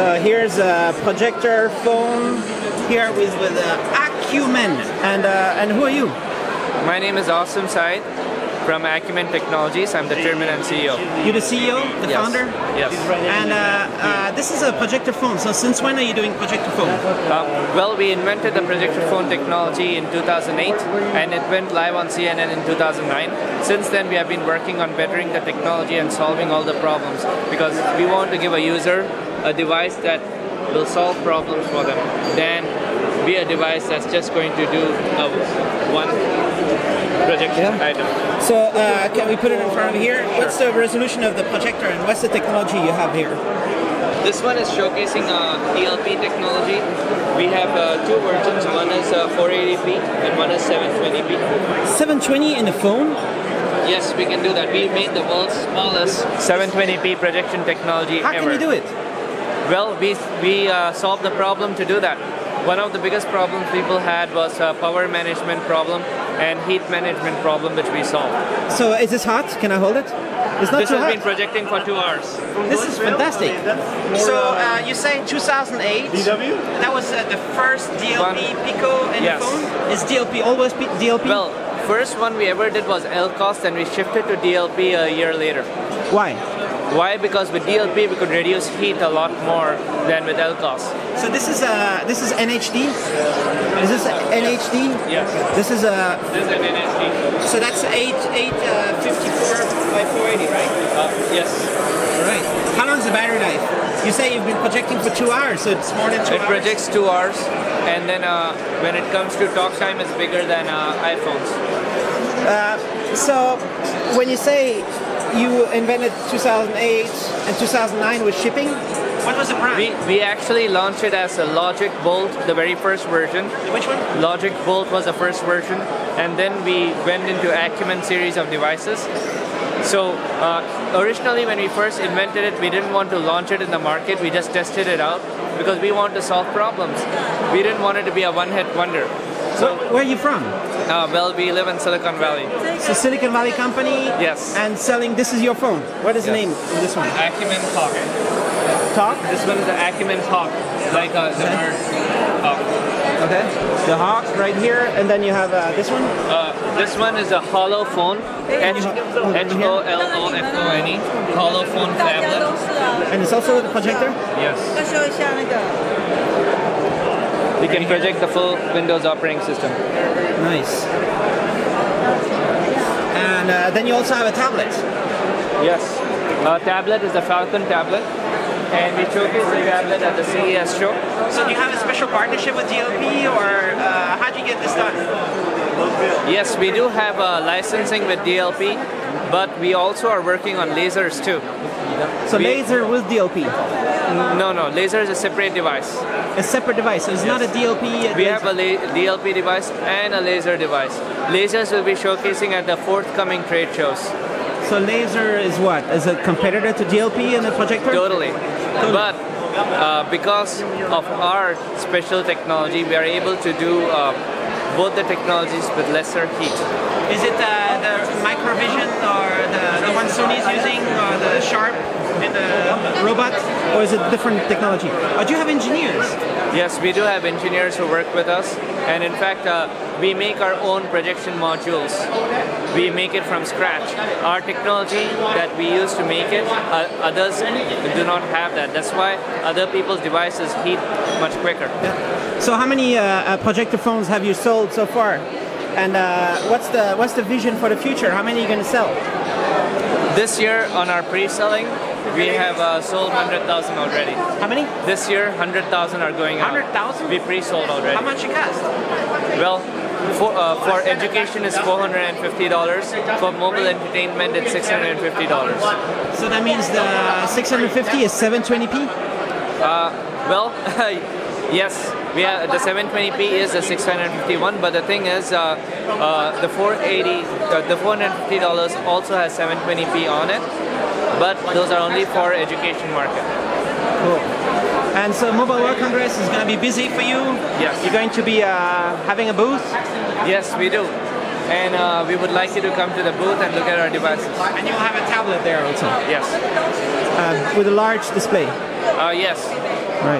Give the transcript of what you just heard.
So here's a projector phone here with Akyumen. And who are you? My name is Austin Saith from Akyumen Technologies. I'm the chairman and CEO. You're the CEO, the yes. founder? Yes. And this is a projector phone. So since when are you doing projector phone? Well, we invented the projector phone technology in 2008 and it went live on CNN in 2009. Since then, we have been working on bettering the technology and solving all the problems because we want to give a user a device that will solve problems for them than be a device that's just going to do one projection item. So can we put it in front of here? Sure. What's the resolution of the projector and what's the technology you have here? This one is showcasing DLP technology. We have two versions. One is 480p and one is 720p. 720 in the phone? Yes, we can do that. We made the world's smallest 720p projection technology ever. How can you do it? Well, we solved the problem to do that. One of the biggest problems people had was a power management problem and heat management problem, which we solved. So is this hot? Can I hold it? It's not this too has hot. Been projecting for 2 hours. This is fantastic. So you say 2008, DW? That was the first DLP Pico in the phone? Is DLP always DLP? Well, first one we ever did was LCOS and we shifted to DLP a year later. Why? Why? Because with DLP we could reduce heat a lot more than with LCOS. So this is NHD? Is this NHD? Yes. This is a... This is an NHD. So that's 854 by 480, right? Yes. Alright. How long is the battery life? You say you've been projecting for 2 hours, so it's more than 2 hours? It projects 2 hours and then when it comes to talk time it's bigger than iPhones. So when you say you invented 2008 and 2009 with shipping. What was the brand? We actually launched it as a Logic Bolt, the very first version. Which one? Logic Bolt was the first version. And then we went into Akyumen series of devices. So originally when we first invented it, we didn't want to launch it in the market. We just tested it out because we want to solve problems. We didn't want it to be a one-hit wonder. So where are you from? Well, we live in Silicon Valley. It's a Silicon Valley company. Yes. And selling, this is your phone. What is the name of this one? Akyumen Hawk. Hawk? This one is the Akyumen Hawk. Like the bird hawk. Okay. The hawk right here. And then you have this one? This one is a Holofone. H-O-L-O-F-O-N-E. Holofone tablet. And it's also the projector? Yes. We can project the full Windows operating system. Nice. And then you also have a tablet. Yes. Our tablet is the Falcon tablet. And we showcase the tablet at the CES show. So do you have a special partnership with DLP or how do you get this done? Yes, we do have licensing with DLP, but we also are working on lasers too. So laser with DLP? No, no. Laser is a separate device. A separate device, so it's not a DLP? We have a DLP device and a laser device. Lasers will be showcasing at the forthcoming trade shows. So laser is what? Is a competitor to DLP and a projector? Totally. But because of our special technology, we are able to do both the technologies with lesser heat. Is it the microvision or the one Sony's using or the Sharp and the robot? Or is it different technology? Do you have engineers? Yes, we do have engineers who work with us. And in fact, we make our own projection modules. We make it from scratch. Our technology that we use to make it, others do not have that. That's why other people's devices heat much quicker. Yeah. So how many projector phones have you sold so far? And what's the vision for the future? How many are you going to sell? This year on our pre-selling, we have sold 100,000 already. How many? This year, 100,000 are going out. 100,000? We pre-sold already. How much it cost? Well, for education it's $450. For mobile entertainment it's $650. So that means the 650 is 720p? Well, yes. We have, the 720p is the 651, but the thing is, the $450 also has 720p on it, but those are only for education market. Cool. And so Mobile World Congress is going to be busy for you. Yes. You're going to be having a booth. Yes, we do. And we would like you to come to the booth and look at our devices. And you will have a tablet there also. Yes. With a large display. Yes.